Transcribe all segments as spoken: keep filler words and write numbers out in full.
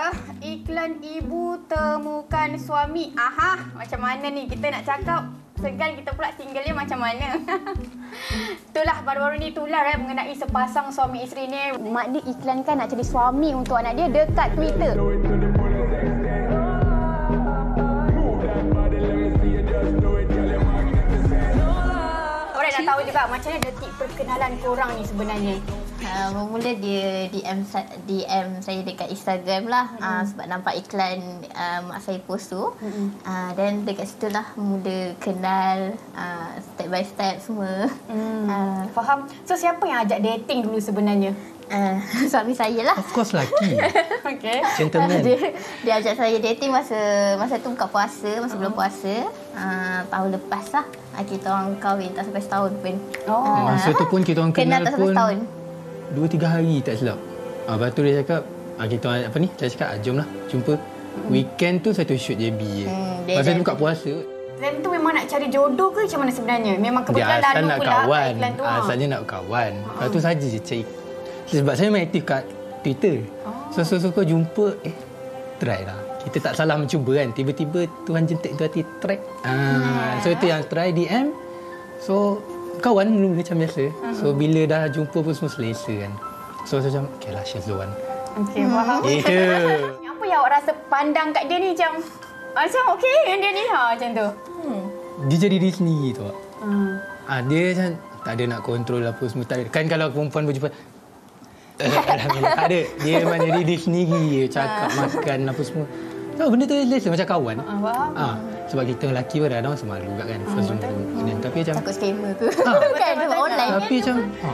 uh, iklan ibu temukan suami. Aha, macam mana ni kita nak cakap? Segan kita pula single dia macam mana. Itulah baru-baru ni tular eh, mengenai sepasang suami isteri ni. Mak dia iklankan nak jadi suami untuk anak dia dekat Twitter. Orang nak tahu juga macam mana detik perkenalan korang ni sebenarnya. Uh, mula dia D M D M saya dekat Instagram lah, mm. uh, sebab nampak iklan uh, mak saya post tu. Dan uh, dekat situ lah mula kenal uh, step by step semua. Mm. Uh, Faham. So siapa yang ajak dating dulu sebenarnya? Uh, suami saya lah. Of course lelaki. Okay. Gentleman. Dia, dia ajak saya dating masa masa tu buka puasa, masa uh. belum puasa. Uh, tahun lepas lah uh, kita orang kahwin tak sampai setahun pun. Oh. Uh, masa tu pun kita orang kenal, kenal tak sampai setahun. Dua tiga hari tak silap. Ah, lepas tu dia cakap, ah, kita apa ni? Saya cakap, ah, jomlah jumpa. Hmm. Weekend tu satu shoot J B je. Hmm, pasal tu buka puasa. Time tu memang nak cari jodoh ke macam mana sebenarnya? Memang kebetulan lalu nak pula kawan. Iklan tu. Asalnya nak kawan. Uh -huh. Lepas tu saja je cari. Sebab saya main aktif kat Twitter. Oh. So, so, so kau jumpa, eh, try lah. Kita tak salah mencuba kan. Tiba-tiba Tuhan jentik tu hati, try. Ah, so, itu yang try D M. So, kawan dulu macam biasa. Uh-huh. So bila dah jumpa pun semua selesa kan. So saya macam okay lah, she's the one. Okay, faham. Hmm. Yeah. Apa yang awak rasa pandang kat dia ni macam macam okay dia ni ha macam tu. Hmm. Dia jadi diri sendiri tu. Hmm. Ah, dia macam tak ada nak kontrol apa semua tak ada. Kan kalau perempuan berjumpa alhamdulillah tak ada. Dia memang jadi diri sendiri je, cakap makan apa semua. So benda tu selesa macam kawan. Ah, faham. Ah. Sebab kita lelaki pun kadang-kadang semalu juga kan. Hmm, first betul. Dan, tapi macam takut scammer ke? Ha, bukan, bukan online. Tapi kan macam, ha,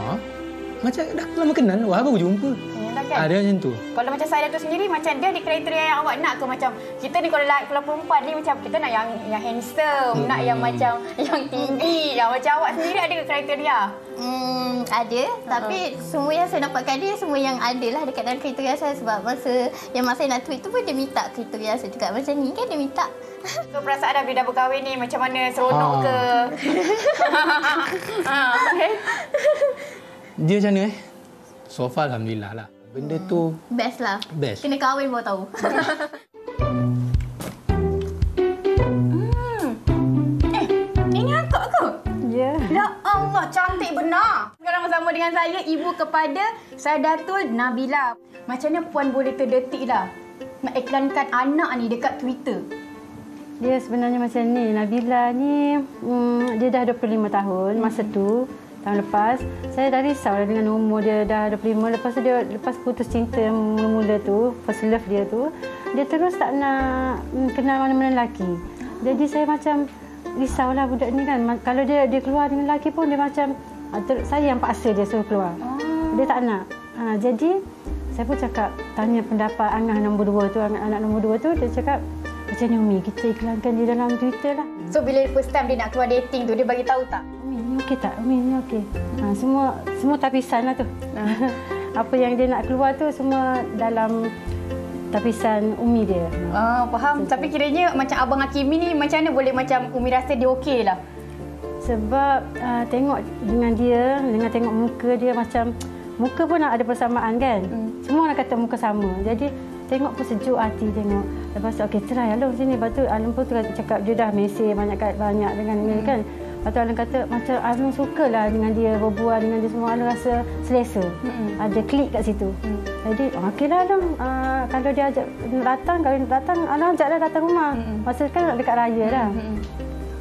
macam dah lama kenal, wah baru jumpa. Yalah kan? Ada macam tu. Kalau macam saya tu sendiri, macam dia ada kriteria yang awak nak ke? Macam kita ni kalau lelaki, kalau perempuan ni macam kita nak yang yang handsome, hmm. nak yang macam yang tinggi. Yang macam awak sendiri ada ke kriteria? Hmm, ada. Uh -huh. Tapi semua yang saya nampak kat dia, semua yang ada lah dekat dalam kriteria saya. Sebab masa yang masa saya nak tweet tu pun dia minta kriteria saya juga. Macam ni kan dia minta. So perasaan dah bila dah berkahwin ni macam mana, seronok ha. ke? ha, okay. Dia macam mana eh? So far alhamdulillah lah. Benda tu best lah. Best. Kena kahwin baru tahu. hmm. Eh, ini akak ke? Ya. Yeah. Ya Allah, cantik benar. Sekarang bersama dengan saya, ibu kepada Saidatul Nabila. Macam mana puan boleh terdetik lah nak iklankan anak ni dekat Twitter? Dia sebenarnya macam ni, Nabila ni um, dia dah dua puluh lima tahun masa tu, tahun lepas. Saya dah risau dengan umur dia dah dua puluh lima. Lepas tu dia lepas putus cinta mula-mula tu, first love dia tu, dia terus tak nak um, kenal mana-mana lelaki. Jadi saya macam risaulah budak ni kan. Kalau dia dia keluar dengan lelaki pun dia macam saya yang paksa dia suruh keluar. Dia tak nak. Ha, jadi saya pun cakap tanya pendapat angah nombor dua tu, anak nombor dua tu dia cakap macam ni Umi, kita iklankan dia dalam Twitter lah. So bila first time dia nak keluar dating tu, dia bagi tahu tak? Umi ni okey tak? Umi ni okey. Ha, semua semua tapisan lah tu. Apa yang dia nak keluar tu semua dalam tapisan Umi dia. Ah, faham. So, tapi kiranya macam Abang Hakimi ni macam mana boleh macam Umi rasa dia okey lah? Sebab uh, tengok dengan dia, dengan tengok muka dia macam, muka pun ada persamaan kan? Hmm. Semua orang kata muka sama. Jadi tengok pun sejuk hati tengok. Lepas tu, okey, try Alung sini. Lepas tu, Alung pun cakap dia dah mesej banyak-banyak dengan dia kan. Lepas tu, Alung kata macam Alung sukalah dengan dia, berbual dengan dia semua. Alung rasa selesa. Mm-hmm. Ada klik kat situ. Mm. Jadi, okeylah Alung. Uh, kalau dia ajak datang, kalau dia datang, Alung ajaklah datang rumah. Mm-hmm. Masa kan dekat raya dah. Mm-hmm.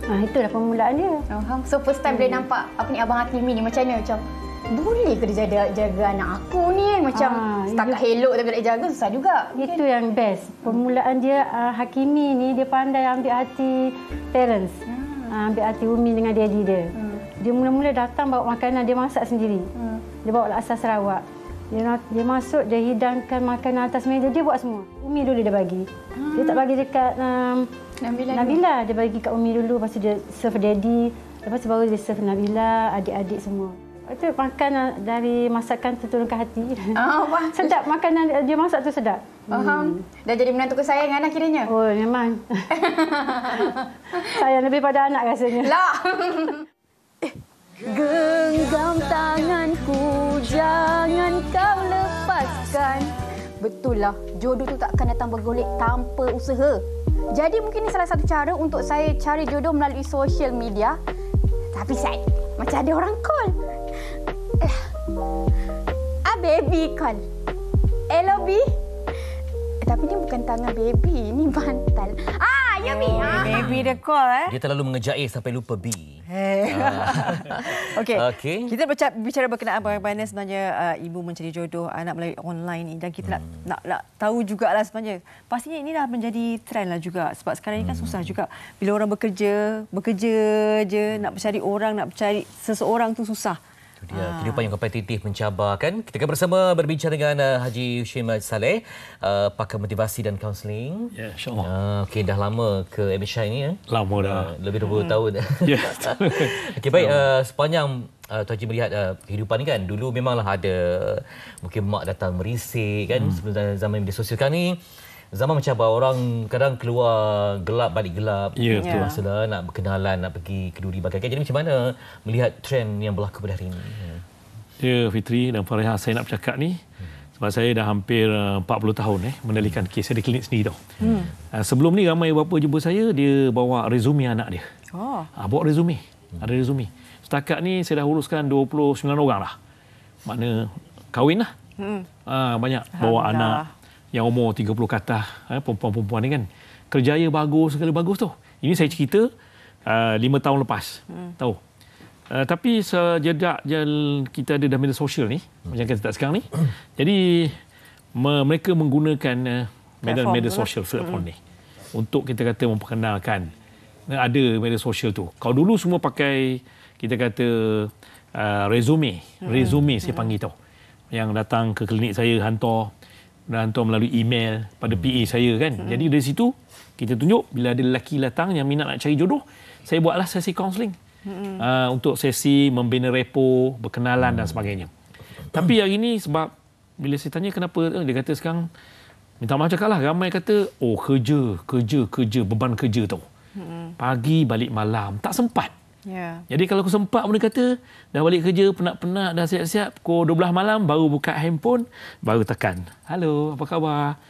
Nah, itulah permulaan dia. Faham. So, first time mm. boleh nampak apa ni Abang Hakimi ni macam ni macam boleh ke dia jaga, jaga anak aku ni eh? Macam ha, setakat helok tapi nak jaga susah juga. Itu okay. Yang best. Permulaan dia uh, Hakimi ni dia pandai ambil hati parents. Hmm. Uh, ambil hati Umi dengan daddy dia. Hmm. Dia mula-mula datang bawa makanan, dia masak sendiri. Hmm. Dia bawa laksa Sarawak. Dia, dia masuk, dia hidangkan makanan atas meja. Dia buat semua. Umi dulu dia bagi. Hmm. Dia tak bagi dekat um, Nabila, Nabila. Dia bagi kat Umi dulu. Lepas tu dia serve daddy. Lepas tu baru dia serve Nabila, adik-adik semua. Itu makan dari masakan terturun ke hati. Oh, sedap makanan dia masak tu sedap. Faham. Hmm. Dah jadi menantu kesayangan lah kiranya. Oh, memang. Sayang lebih pada anak rasanya. Lah. Genggam tanganku, jangan kau lepaskan. Betul lah, jodoh tu takkan datang bergolek tanpa usaha. Jadi mungkin ni salah satu cara untuk saya cari jodoh melalui social media. Tapi saya macam ada orang call. Eh, ah baby call. Hello B. Eh, tapi ni bukan tangan baby, ni bantal. Ah! Ya, oh, ya, baby dia call. Eh? Dia terlalu mengejair sampai lupa B. Hey. Ah. Okey. Okay. Kita bercakap, bicara berkenaan bagaimana sebenarnya uh, ibu mencari jodoh anak melalui online ini. Dan kita hmm. nak, nak, nak tahu jugalah sebenarnya. Pastinya ini dah menjadi trend lah juga. Sebab sekarang ini kan susah juga. Bila orang bekerja, bekerja je, nak mencari orang, nak mencari seseorang tu susah. Itu dia, ha. kehidupan yang kompetitif mencabar, kan? Kita akan bersama berbincang dengan uh, Haji Hushim Haji Salleh, uh, pakar motivasi dan kaunseling. Ya, yeah, insyaAllah. Uh, Okey, dah lama ke M H I ni, eh? Lama dah. Uh, lebih dua puluh hmm. tahun. Ya. Okey, baik. Uh, sepanjang uh, Tuan Haji melihat uh, kehidupan ni, kan? Dulu memanglah ada, mungkin mak datang merisik, kan? Hmm. Sebelum zaman media sosial kan ni, zaman mencabar, orang kadang keluar gelap balik gelap. Ya, betul. Masalah nak berkenalan, nak pergi keduri bagaikan. Jadi macam mana melihat trend yang berlaku pada hari ini? Ya, Fitri dan Fariha, saya nak bercakap ni sebab saya dah hampir empat puluh tahun eh menelitikan kes di klinik sendiri tau. Hmm. Sebelum ni ramai bapa jumpa saya, dia bawa resume anak dia. Oh. Bawa resume. Ada resume. Setakat ni saya dah uruskan dua puluh sembilan orang dah. Makna kahwin lah. Hmm. Banyak bawa anak. Yang umur tiga puluh ke atas, eh, perempuan-perempuan ni kan. Kerjaya bagus, segala bagus tu. Ini saya cerita uh, lima tahun lepas. Hmm. Tahu. Uh, tapi sejak kita ada dalam media sosial ni, hmm. macam kita sekarang ni, jadi me mereka menggunakan uh, medan media sosial platform hmm. ni untuk kita kata memperkenalkan ada media sosial tu. Kalau dulu semua pakai kita kata uh, resume, hmm. resume saya panggil tau. Yang datang ke klinik saya hantar dan hantar melalui email pada P A saya kan. Hmm. Jadi dari situ kita tunjuk bila ada lelaki datang yang minat nak cari jodoh, saya buatlah sesi kaunseling. Hmm. Uh, untuk sesi membina repo, berkenalan hmm. dan sebagainya. Tapi hari ini sebab bila saya tanya kenapa, dia kata sekarang minta maaf cakaplah, ramai kata oh kerja, kerja, kerja, beban kerja tau. Hmm. Pagi balik malam, tak sempat. Yeah. Jadi kalau aku sempat pun dia kata dah balik kerja penat-penat dah siap-siap pukul dua belas malam baru buka handphone baru tekan halo apa khabar,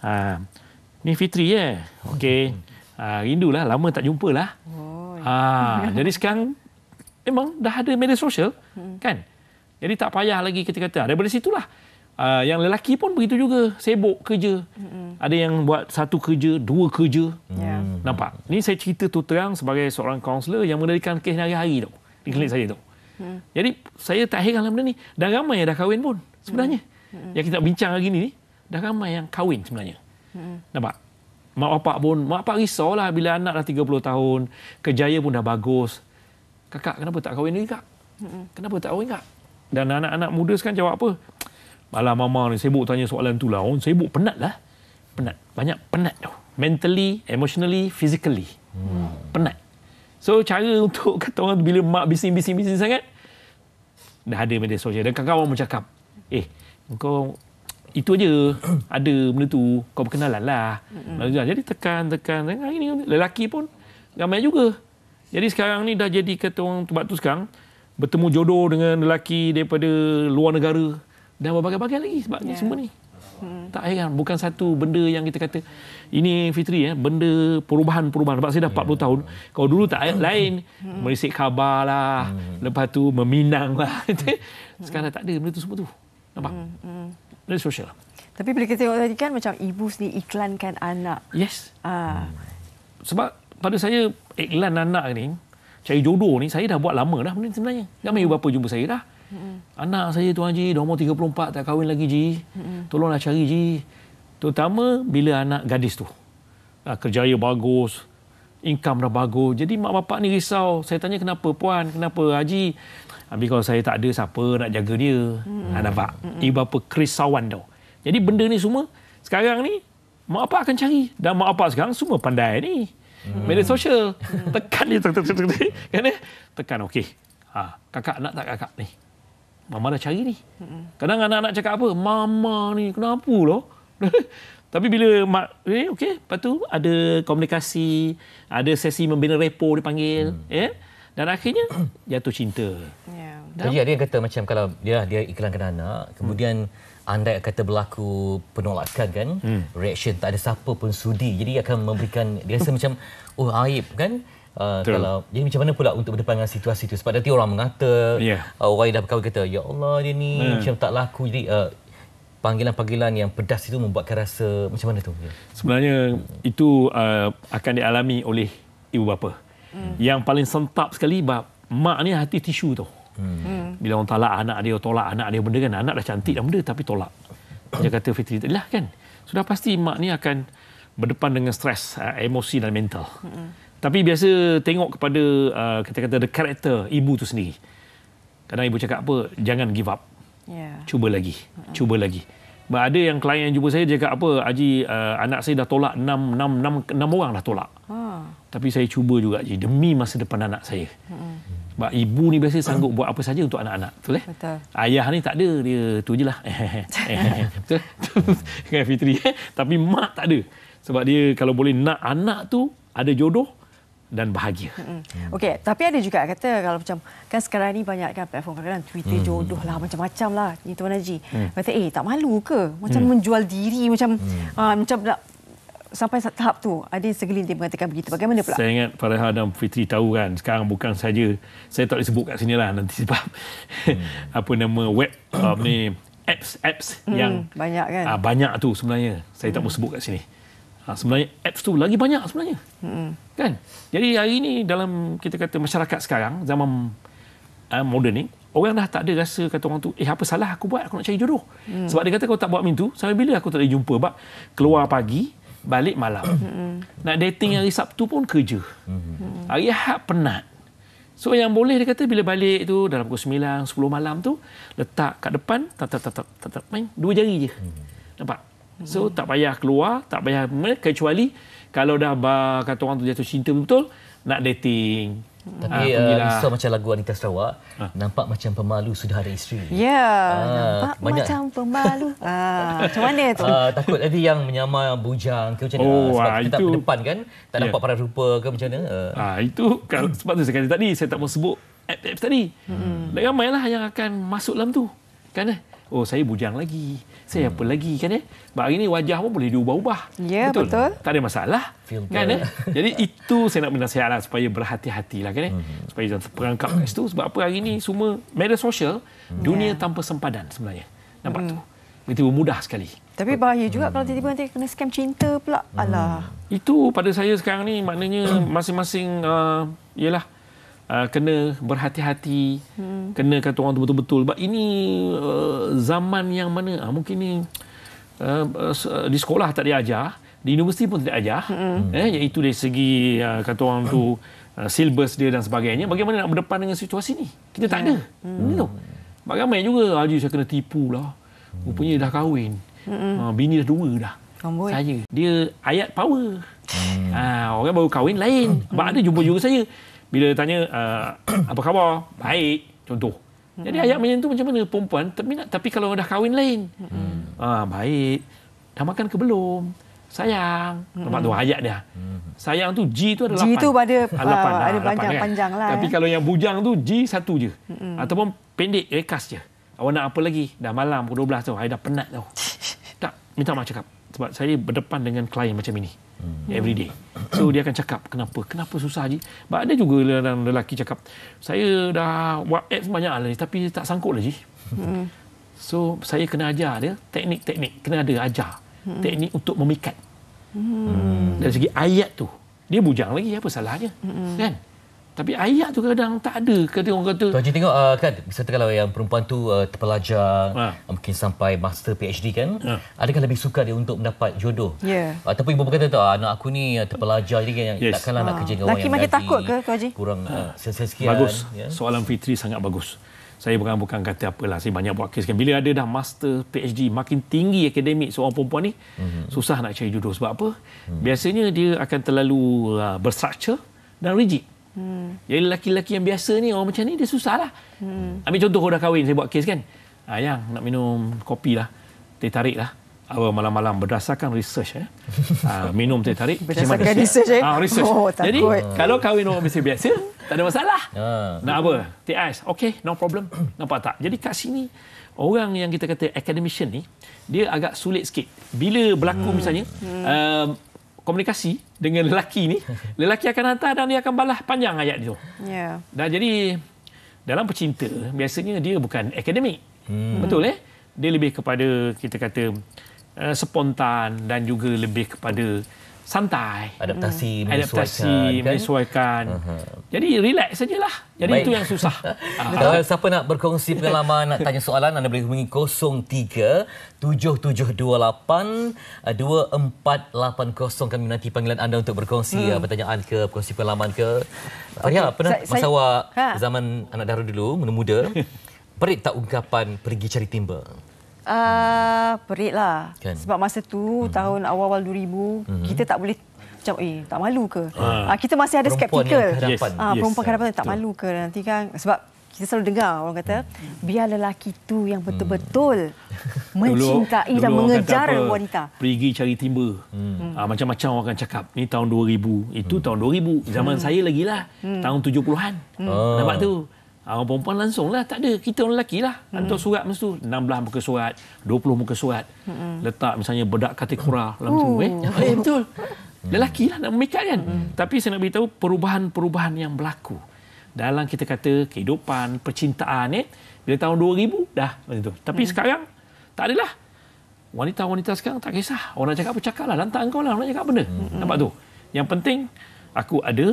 ha, ni Fitri ya, okey, ha, rindulah lama tak jumpa lah, ha, jadi sekarang memang dah ada media sosial kan, jadi tak payah lagi kita kata daripada situlah. Uh, yang lelaki pun begitu juga, sibuk kerja. Mm-hmm. Ada yang buat satu kerja, dua kerja. Yeah. Nampak? Ini saya cerita tu terang sebagai seorang kaunselor yang menerikan kes hari-hari tau, di klinik saya tau. Mm. Jadi saya tak heranlah benda ni. Dan ramai yang dah kahwin pun sebenarnya. Mm. Yang kita bincang hari ni, dah ramai yang kahwin sebenarnya. Mm. Nampak? Mak bapak pun, mak bapak risaulah bila anak dah tiga puluh tahun, kerjaya pun dah bagus. Kakak, kenapa tak kahwin lagi, Kak? Mm. Kenapa tak kahwin, Kak? Dan anak-anak muda sekarang jawab apa? Malah mama ni sibuk tanya soalan tu lah. Orang sibuk penat lah. Penat. Banyak penat tau. Mentally, emotionally, physically. Hmm. Penat. So, cara untuk kata orang bila mak bising-bising-bising sangat, dah ada media sosial. Dan kawan-kawan bercakap, eh, kau itu aja ada benda tu. Kau berkenalan lah. Hmm. Jadi tekan-tekan. Hari ni lelaki pun ramai juga. Jadi sekarang ni dah jadi kata orang tempat tu sekarang, bertemu jodoh dengan lelaki daripada luar negara. Dan berbagai-bagai lagi sebab yeah. ni semua ni. Hmm. Tak heran. Bukan satu benda yang kita kata, ini Fitri, ya, benda perubahan-perubahan. Sebab saya dah empat puluh yeah. tahun. Kalau dulu tak hmm. lain. Merisik khabar lah. Hmm. Lepas tu meminang lah. Sekarang tak ada benda tu semua tu. Nampak? Hmm. Benda sosial. Tapi bila kita tengok tadi kan macam ibu sendiri iklankan anak. Yes. Ah. Sebab pada saya iklan anak ni, cari jodoh ni, saya dah buat lama dah benda sebenarnya. Ramai hmm. bapa jumpa saya dah. Mm-hmm. Anak saya Tuan Haji dah umur tiga puluh empat tak kahwin lagi Ji. Mm-hmm. Tolonglah cari Ji. Terutama bila anak gadis tu. Ha, kerjaya bagus, income dah bagus. Jadi mak bapak ni risau. Saya tanya kenapa puan, kenapa Haji? Habis kalau saya tak ada siapa nak jaga dia. Mm-hmm. Ha, nampak? Mm-hmm. Ibu bapa kerisauan tau. Jadi benda ni semua sekarang ni mak bapak akan cari dan mak bapak sekarang semua pandai ni. Mm-hmm. Media sosial. Mm-hmm. Tekan dia tek tek tek tek. Kan eh? Tekan okey. Ha, kakak nak tak kakak ni? Mama dah cari ni. Kadang anak-anak cakap apa? Mama ni, kenapa lah? Tapi bila mak, eh, okey, lepas tu ada komunikasi, ada sesi membina repo dipanggil. Hmm. Eh? Dan akhirnya, jatuh cinta. Yeah. Dan, jadi ada yang kata macam kalau dia dia iklankan anak, kemudian hmm. andai kata berlaku penolakan kan, hmm. reaction tak ada siapa pun sudi, jadi akan memberikan dia rasa macam oh aib kan. Uh, kalau jadi macam mana pula untuk berdepan dengan situasi itu, sebab nanti orang mengata yeah. uh, orang yang dah berkahwin kata ya Allah dia ni hmm. macam tak laku. Jadi uh, panggilan-panggilan yang pedas itu membuatkan rasa macam mana tu ya? Sebenarnya itu uh, akan dialami oleh ibu bapa. Hmm. Yang paling sentap sekali mak ni hati tisu tu. Hmm. Bila orang tolak anak dia, tolak anak dia benda kan, anak dah cantik dah benda tapi tolak. Dia kata Fitri lah kan. Sudah pasti mak ni akan berdepan dengan stres, emosi dan mental. Hmm. Tapi biasa tengok kepada uh, kata-kata the karakter ibu tu sendiri. Kadang ibu cakap apa, jangan give up. Yeah. Cuba lagi, hmm. cuba lagi. Ada yang klien yang jumpa saya, dia cakap apa, Haji, uh, anak saya dah tolak, enam orang dah tolak. Ha. Tapi saya cuba juga, Haji, demi masa depan anak saya. Hmm. Sebab ibu ni biasanya sanggup buat apa saja untuk anak-anak. Betul eh? Betul. Ayah ni tak ada, dia tu je lah. Betul? Dengan Fitri. Tapi mak tak ada. Sebab dia kalau boleh nak anak tu ada jodoh dan bahagia. Hmm. Okey, tapi ada juga kata kalau macam kan sekarang ni banyak kan platform kadang-kadang Twitter hmm. jodoh lah macam-macam lah ni Tuan Haji. Hmm. Kata eh tak malu ke macam hmm. menjual diri macam hmm. uh, macam nak, sampai tahap tu ada segelintir mengatakan begitu. Bagaimana pula? Saya ingat Farah dan Fitri tahu kan sekarang bukan saja saya tak boleh sebut kat sinilah nanti sebab hmm. apa nama web um, ni apps apps hmm. yang banyak kan. Uh, banyak tu sebenarnya. Saya tak hmm. mau sebut kat sini. Ha, sebenarnya apps tu lagi banyak sebenarnya. Mm-hmm. Kan? Jadi hari ini dalam kita kata masyarakat sekarang zaman uh, moden ni, orang dah tak ada rasa kata orang tu eh apa salah aku buat, aku nak cari jodoh. Mm. Sebab dia kata kau tak buat pintu, sampai bila aku tak boleh jumpa bab keluar pagi, balik malam. Mm-hmm. Nak dating hari Sabtu pun kerja. Mm-hmm. Hari Ahad penat. So yang boleh dia kata bila balik tu dalam pukul sembilan, sepuluh malam tu letak kat depan tap tap tap tap tap main dua jari je. Mm-hmm. Nampak? So tak payah keluar, tak payah kecuali kalau dah bah, kata orang tu jatuh cinta betul nak dating. Tapi uh, risau macam lagu Anita Sarawak, ha? Nampak macam pemalu sudah ada isteri. Ya, yeah, ah, nampak banyak. Macam pemalu. ah, macam mana tu? Ah, takut tadi yang menyamar bujang ke macam mana? Oh, sebab ah, kita itu, tak berdepan kan, tak nampak yeah. pada rupa ke macam mana? Ah, itu kalau, sebab tu saya kata tadi, saya tak mau sebut apps tadi. Hmm. Ramailah yang akan masuk dalam tu. Kan eh? Oh, saya bujang lagi. Saya hmm. apa lagi kan eh? Sebab hari ni wajah pun boleh diubah-ubah. Ya, yeah, betul? betul. Tak ada masalah. Filter. Kan eh? Jadi itu saya nak menasihatlah supaya berhati-hatilah kan eh? Hmm. Supaya jangan terperangkap kat situ sebab apa hari ni semua media sosial, hmm. dunia yeah. tanpa sempadan sebenarnya. Nampak hmm. tu? Begitu mudah sekali. Tapi bahaya juga hmm. kalau tiba-tiba nanti kena scam cinta pula. Hmm. Alah. Itu pada saya sekarang ni maknanya masing-masing uh, ialah Uh, kena berhati-hati, hmm. kena kata orang tu betul-betul. Sebab ini uh, zaman yang mana uh, mungkin ni uh, uh, di sekolah tak diajar, di universiti pun tak diajar. Hmm. Eh, iaitu dari segi uh, kata orang tu uh, silibus dia dan sebagainya. Bagaimana nak berdepan dengan situasi ni? Kita tak yeah. ada. Hmm. Betul? Ramai juga, Haji saya kena tipu lah. Rupanya dah kahwin. Hmm. Uh, bini dah dua dah. Amboi. Saya. Dia ayat power. Hmm. Uh, orang baru kahwin lain. Sebab hmm. ada jumpa juga saya. Bila tanya uh, apa khabar, baik contoh. Jadi mm-hmm. ayat macam tu macam mana perempuan tapi tapi kalau dah kahwin lain. Mm-hmm. Ah baik. Dah makan ke belum? Sayang. Mm-hmm. Nampak tu ayat dia. Mm-hmm. Sayang tu G tu ada lapan. G tu pada lapan, uh, lapan, ada panjang-panjang kan? lah. Tapi eh. kalau yang bujang tu G satu je. Mm-hmm. Ataupun pendek rekas je. Awak nak apa lagi? Dah malam pukul dua belas tu, saya dah penat tau. Tak minta maaf cakap. Sebab saya berdepan dengan klien macam ini. Hmm. Every day. So dia akan cakap kenapa? Kenapa susah Haji? Sebab ada juga lelaki cakap, saya dah WhatsApp banyak lah tapi tak sangkut lah Haji. Hmm. So saya kena ajar dia teknik-teknik. Kena ada ajar. Hmm. Teknik untuk memikat. Hmm. Dari segi ayat tu. Dia bujang lagi apa salahnya? Hmm. Kan? Tapi ayat tu kadang tak ada. Kata orang kata Tuan Haji tengok uh, kan misalnya kalau yang perempuan tu uh, terpelajar ha. Mungkin sampai master P H D kan ha. Adakah lebih suka dia untuk mendapat jodoh yeah. uh, tapi ibu kata tak anak aku ni terpelajar jadi kan yes. takkanlah ha. Nak kerja dengan orang yang lelaki takut ke Tuan Haji kurang ha. uh, sekian bagus ya? Soalan Fitri sangat bagus. Saya bukan bukan kata apalah saya banyak buat kes kan bila ada dah master P H D makin tinggi akademik seorang perempuan ni mm-hmm. susah nak cari jodoh sebab apa mm. biasanya dia akan terlalu uh, berstruktur dan rigid. Hmm. Jadi lelaki-lelaki yang biasa ni orang macam ni dia susahlah. Hmm. Ambil contoh orang dah kahwin saya buat kes kan. Ayang nak minum kopi lah. Teh tarik lah. Awal malam-malam berdasarkan research eh. Ha, minum teh tarik berdasarkan research eh. Ha, research. Oh, jadi kalau kahwin orang biasa-biasa tak ada masalah. Ha. Nak apa? Teh ais. Okey, no problem. Nampak tak? Jadi kat sini orang yang kita kata academician ni, dia agak sulit sikit. Bila berlaku hmm. misalnya hmm. Uh, komunikasi dengan lelaki ni, lelaki akan hantar dan dia akan balas panjang ayat dia. Yeah. Dan jadi dalam pecinta biasanya dia bukan akademik. Hmm. Betul eh? Dia lebih kepada kita kata uh, spontan dan juga lebih kepada santai. Adaptasi, hmm. adaptasi, menyesuaikan. Uh-huh. Jadi relax sajalah. Jadi baik, itu yang susah. Kalau siapa nak berkongsi pengalaman, nak tanya soalan, anda boleh hubungi kosong tiga tujuh tujuh dua lapan dua empat lapan kosong. Kami nanti panggilan anda untuk berkongsi hmm. pertanyaan ke, berkongsi pengalaman ke. Arya, okay, pernah saya, masa saya, awak ha? zaman anak dara dulu, muda-muda, perit tak ungkapan pergi cari timba? Uh, perit lah. Kan? Sebab masa tu, mm-hmm. tahun awal-awal dua ribu, mm-hmm. kita tak boleh macam, eh, tak malu ke? Uh, kita masih ada skeptikal. Yes. Uh, perempuan yes. hadapan tak betul. Malu ke nanti kan? Sebab kita selalu dengar orang kata, biar lelaki tu yang betul-betul hmm. mencintai dulu, dan dulu mengejar apa, wanita. Pergi cari timba. Hmm. Ha, macam-macam orang akan cakap, ni tahun dua ribu, itu hmm. tahun dua ribu. Zaman hmm. saya lagi lah, hmm. tahun tujuh puluhan. Hmm. Nampak tu? Orang perempuan langsung lah, tak ada. Kita orang lelaki lah. Hantar hmm. surat masa tu, enam belas muka surat, dua puluh muka surat. Hmm. Letak misalnya bedak kategora dalam tu. Eh, eh betul. Hmm. Lelaki lah nak memikat kan. Hmm. Tapi saya nak beritahu perubahan-perubahan yang berlaku dalam kita kata kehidupan, percintaan ni. Eh, bila tahun dua ribu dah macam tu. Tapi hmm. sekarang, tak adalah. Wanita-wanita sekarang tak kisah. Orang nak cakap apa, cakap lah. Lantak kau lah, orang nak cakap benda. Hmm. Nampak tu? Yang penting, aku ada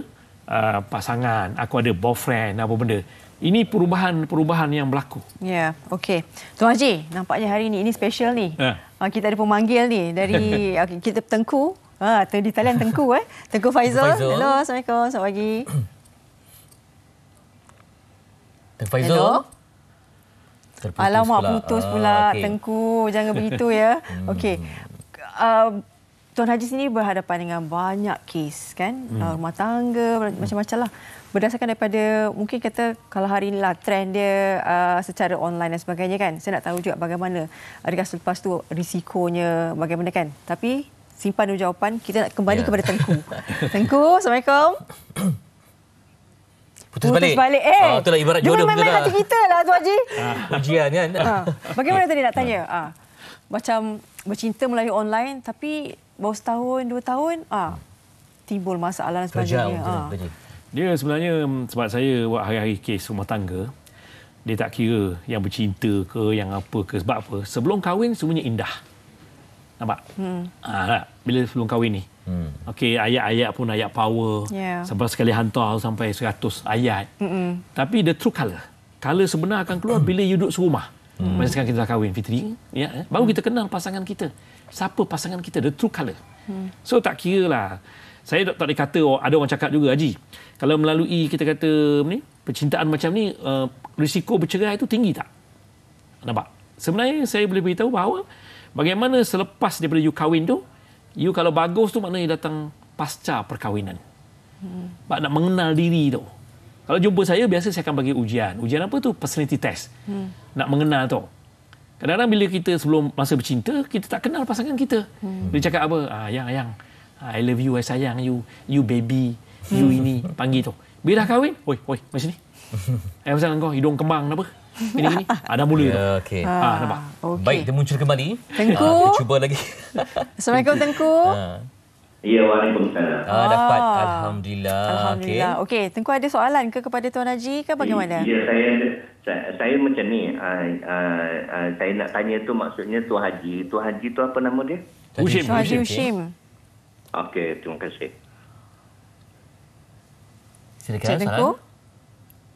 uh, pasangan, aku ada boyfriend, apa benda. Ini perubahan-perubahan yang berlaku. Ya, yeah, okey. Tuan Haji, nampaknya hari ini ini special ni. Yeah. Kita ada pemanggil ni dari okay, kita Tengku. Ah, di talian Tengku eh. Tengku Faisal. Faisal. Hello, Assalamualaikum. Selamat pagi. Tengku Faisal. Hello. Terputus. Alamak, pula. putus pula ah, okay. Tengku. Jangan begitu ya. Okey. Uh, Tuan Haji sini berhadapan dengan banyak kes kan, hmm. rumah tangga macam-macam lah. Berdasarkan daripada mungkin kata kalau hari inilah trend dia uh, secara online dan sebagainya kan. Saya nak tahu juga bagaimana adakah selepas tu risikonya bagaimana kan. Tapi simpan dulu jawapan, kita nak kembali yeah. kepada Tengku. Tengku, Assalamualaikum. Putus balik. Putus balik. Eh, ah, itulah ibarat jodoh. Dia main-main hati kita lah Tuan Haji. Ah, ujian kan. Ah, bagaimana tadi nak tanya? Ah, macam bercinta melalui online tapi baru setahun, dua tahun, ah, timbul masalah dan sebagainya. Ah. Dia sebenarnya, sebab saya buat hari-hari kes rumah tangga, dia tak kira yang bercinta ke, yang apa ke, sebab apa. Sebelum kahwin, semuanya indah. Nampak? Hmm. Ah, bila sebelum kahwin ni. Hmm. Okey, ayat-ayat pun ayat power. Yeah. Sampai sekali hantar sampai seratus ayat. Mm-mm. Tapi the true colour. Colour sebenar akan keluar bila you duduk serumah. Hmm. Macam sekarang kita dah kahwin, Fitri. Ya, eh? Baru hmm. kita kenal pasangan kita. Siapa pasangan kita, the true colour. Hmm. So tak kira lah. Saya tak, tak dikata, ada orang cakap juga, Haji, kalau melalui kita kata ni, percintaan macam ni, uh, risiko bercerai itu tinggi tak? Nampak? Sebenarnya saya boleh beritahu bahawa bagaimana selepas daripada you kahwin tu, you kalau bagus tu maknanya datang pasca perkahwinan. Hmm. Nak mengenal diri tu. Kalau jumpa saya, biasa saya akan bagi ujian. Ujian apa tu? Personality test. Hmm. Nak mengenal tu. Kadang-kadang bila kita sebelum masa bercinta, kita tak kenal pasangan kita. Hmm. Dia cakap apa? Ah, ayang, ayang. I love you, I sayang you. You baby. You hmm. ini. Panggil tu. Bila dah kahwin, oi, oi, macam ni. Eh, pasangan kau, hidung kembang, apa? Ini, ini. Ah, dah mula yeah, tu. Okay. Ah, nampak? Okay. Baik, dia muncul kembali. Tengku. Ah, kita cuba lagi. Assalamualaikum, Tengku. Ah. Ya, waalaikumsalam. Ah, dapat. Alhamdulillah. Alhamdulillah. Okey, okay. Tengku ada soalan ke kepada Tuan Haji ke bagaimana? Ya, saya saya, saya macam ni. Uh, uh, uh, saya nak tanya tu maksudnya Tuan Haji. Tuan Haji tu apa nama dia? Hushim. Haji Hushim. Okey, terima kasih. Silakan Tengku.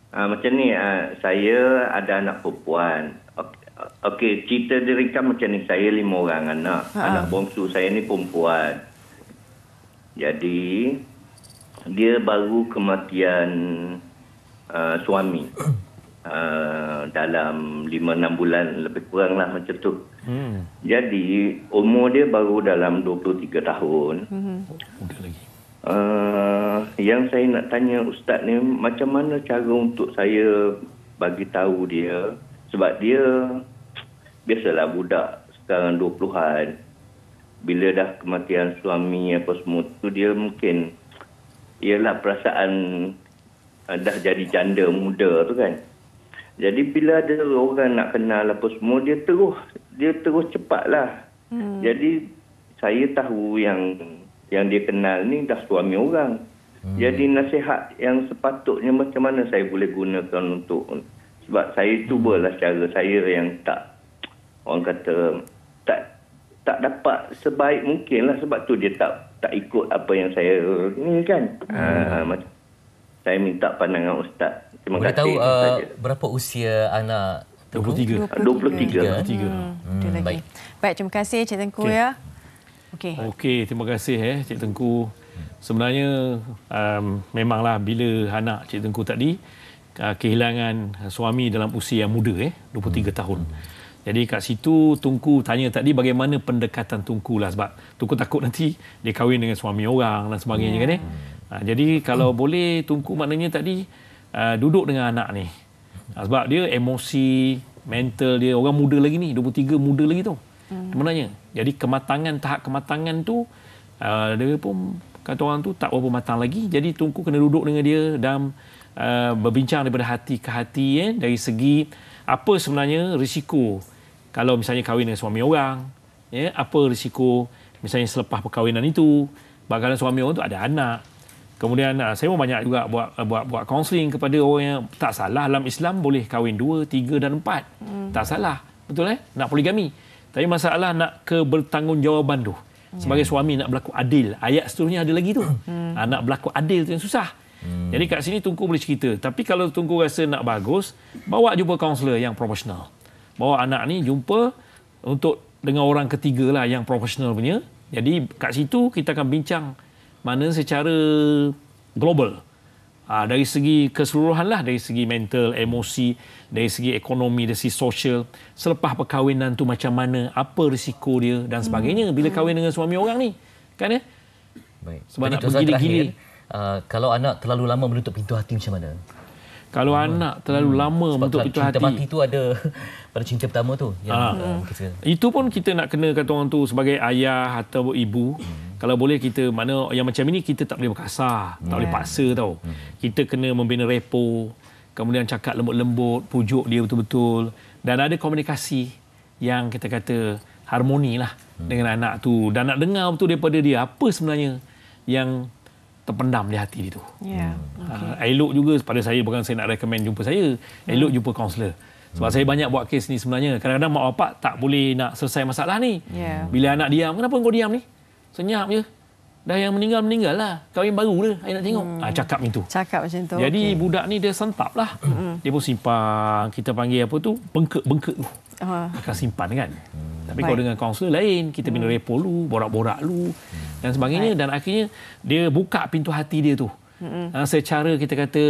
Uh, macam ni, uh, saya ada anak perempuan. Okey, okay, cerita direkam macam ni. Saya lima orang anak. Ha. Anak bongsu saya ni perempuan. Jadi, dia baru kematian uh, suami uh, dalam lima enam bulan, lebih kurang lah macam tu. Hmm. Jadi, umur dia baru dalam dua puluh tiga tahun. Hmm. Uh, yang saya nak tanya Ustaz ni, macam mana cara untuk saya bagi tahu dia? Sebab dia, biasalah budak sekarang dua puluhan. Bila dah kematian suami apa semua tu, dia mungkin ialah perasaan dah jadi janda muda tu kan. Jadi bila ada orang nak kenal apa semua, dia terus, dia terus cepatlah. Hmm. Jadi saya tahu yang yang dia kenal ni dah suami orang. Hmm. Jadi nasihat yang sepatutnya macam mana saya boleh gunakan untuk, sebab saya cubalah cara saya yang tak, orang kata tak tak dapat sebaik mungkin lah, sebab tu dia tak tak ikut apa yang saya ni kan. Hmm. Ha, macam saya minta pandangan ustaz. Terima boleh kasih. Tahu uh, berapa usia anak Tengku? dua puluh tiga. dua puluh tiga. dua puluh tiga. Hmm. Hmm. Hmm. Baik. Baik, terima kasih Cik Tengku okay. ya. Okey. Okey, terima kasih eh Cik Tengku. Sebenarnya um, memanglah bila anak Cik Tengku tadi kehilangan suami dalam usia yang muda, eh, dua puluh tiga hmm. tahun. Jadi kat situ Tengku tanya tadi bagaimana pendekatan Tengku lah, sebab Tengku takut nanti dia kahwin dengan suami orang dan sebagainya hmm. kan eh. Ha, jadi kalau hmm. boleh Tengku maknanya tadi uh, duduk dengan anak ni. Ha, sebab dia emosi, mental dia, orang muda lagi ni, dua puluh tiga muda lagi tu. Hmm. Sebenarnya. Jadi kematangan, tahap kematangan tu uh, dia pun kata orang tu tak berapa matang lagi. Jadi Tengku kena duduk dengan dia dalam Uh, berbincang daripada hati ke hati, eh, dari segi apa sebenarnya risiko kalau misalnya kahwin dengan suami orang, eh, apa risiko misalnya selepas perkahwinan itu, bagaimana suami orang tu ada anak. Kemudian uh, saya pun banyak juga buat buat buat kaunseling kepada orang yang tak salah dalam Islam boleh kahwin dua, tiga dan empat. Hmm. Tak salah. Betul eh? Nak poligami. Tapi masalah nak kebertanggungjawaban tu. Sebagai hmm. suami nak berlaku adil. Ayat seterusnya ada lagi tu. Hmm. Uh, nak berlaku adil tu yang susah. Hmm. Jadi kat sini Tengku boleh cerita. Tapi kalau Tengku rasa nak bagus, bawa jumpa kaunselor yang profesional. Bawa anak ni jumpa untuk dengan orang ketiga lah yang profesional punya. Jadi kat situ kita akan bincang mana secara global. Ha, dari segi keseluruhan lah, dari segi mental, emosi, dari segi ekonomi, dari segi sosial. Selepas perkahwinan tu macam mana, apa risiko dia dan sebagainya. Bila kahwin dengan suami orang ni. Kan eh? Baik. Sebab jadi, nak bergili-gili. Uh, kalau anak terlalu lama menutup pintu hati macam mana? Kalau hmm. anak terlalu hmm. lama sebab menutup pintu hati. Sebab cinta mati tu ada pada cinta pertama tu. Ya, ha. uh, kita... Itu pun kita nak kena kata orang tu sebagai ayah atau ibu. Hmm. Kalau boleh kita, mana yang macam ini kita tak boleh berkasar. Hmm. Tak boleh paksa tau. Hmm. Kita kena membina repo. Kemudian cakap lembut-lembut. Pujuk dia betul-betul. Dan ada komunikasi yang kita kata harmoni lah hmm. dengan anak tu. Dan nak dengar betul daripada dia apa sebenarnya yang terpendam di hati dia tu. Yeah. Okay. Elok juga pada saya, bukan saya nak recommend jumpa saya. Elok jumpa kaunselor. Sebab mm. saya banyak buat kes ni sebenarnya. Kadang-kadang mak bapak tak boleh nak selesai masalah ni. Yeah. Bila anak diam, kenapa kau diam ni? Senyap je. Dah yang meninggal, meninggal lah. Kahwin baru lah, saya nak tengok. Mm. Ha, cakap macam tu. Cakap macam tu. Jadi okay. budak ni dia sentap lah. dia pun simpan. Kita panggil apa tu? Bengkak-bengkak tu. Uh. Akan simpan kan? Mm. Tapi kalau dengan kaunselor lain, kita bina repo lu, borak-borak lu. Dan sebagainya. Baik. Dan akhirnya dia buka pintu hati dia tu. Mm-hmm. Ha, secara kita kata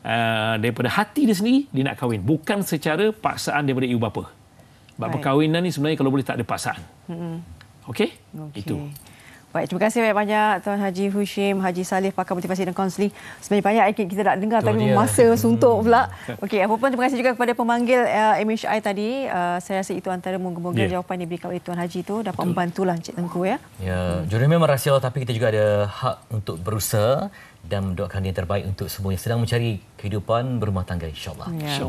uh, daripada hati dia sendiri dia nak kahwin. Bukan secara paksaan daripada ibu bapa. Sebab perkahwinan ni sebenarnya kalau boleh tak ada paksaan. Mm-hmm. Okey? Okay. Itu. Baik, terima kasih banyak-banyak Tuan Haji Hushim Haji Salleh, pakar motivasi dan kaunseling. Sebenarnya banyak yang kita nak dengar, tapi masa suntuk pula. Okey, apa pun terima kasih juga kepada pemanggil uh, M H I tadi. Uh, saya rasa itu antara moga-moga yeah. jawapan yang diberikan oleh Tuan Haji itu dapat membantulah Encik Tengku ya. Ya, juri memang rahsia, tapi kita juga ada hak untuk berusaha dan mendoakan yang terbaik untuk semua yang sedang mencari kehidupan berumah tangga insya-Allah. Yeah. Insya